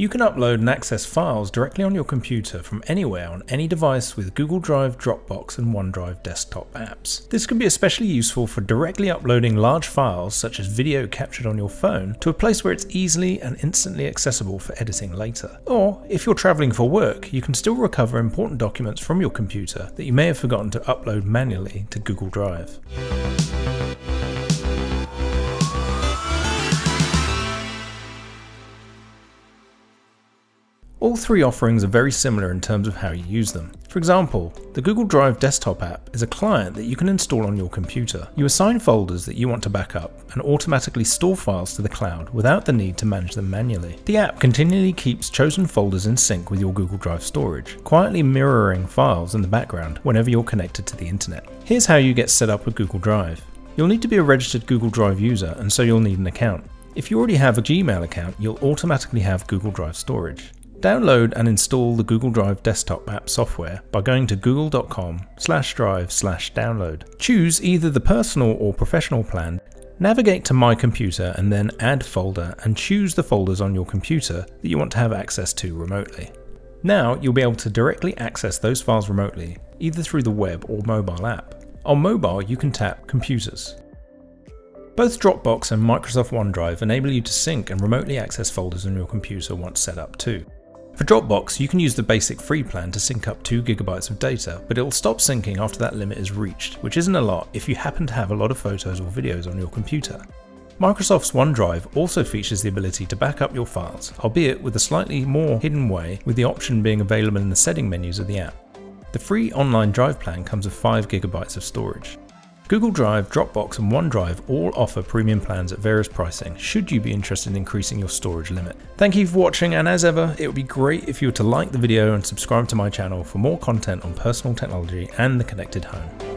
You can upload and access files directly on your computer from anywhere on any device with Google Drive, Dropbox and OneDrive desktop apps. This can be especially useful for directly uploading large files such as video captured on your phone to a place where it's easily and instantly accessible for editing later. Or if you're traveling for work, you can still recover important documents from your computer that you may have forgotten to upload manually to Google Drive. All three offerings are very similar in terms of how you use them. For example, the Google Drive desktop app is a client that you can install on your computer. You assign folders that you want to back up and automatically store files to the cloud without the need to manage them manually. The app continually keeps chosen folders in sync with your Google Drive storage, quietly mirroring files in the background whenever you're connected to the internet. Here's how you get set up with Google Drive. You'll need to be a registered Google Drive user, and so you'll need an account. If you already have a Gmail account, you'll automatically have Google Drive storage. Download and install the Google Drive desktop app software by going to google.com/drive/download. Choose either the personal or professional plan. Navigate to My Computer and then Add Folder and choose the folders on your computer that you want to have access to remotely. Now you'll be able to directly access those files remotely, either through the web or mobile app. On mobile, you can tap Computers. Both Dropbox and Microsoft OneDrive enable you to sync and remotely access folders on your computer once set up too. For Dropbox, you can use the basic free plan to sync up 2 GB of data, but it'll stop syncing after that limit is reached, which isn't a lot if you happen to have a lot of photos or videos on your computer. Microsoft's OneDrive also features the ability to back up your files, albeit with a slightly more hidden way, with the option being available in the setting menus of the app. The free online drive plan comes with 5 GB of storage. Google Drive, Dropbox and OneDrive all offer premium plans at various pricing, should you be interested in increasing your storage limit. Thank you for watching, and as ever, it would be great if you were to like the video and subscribe to my channel for more content on personal technology and the connected home.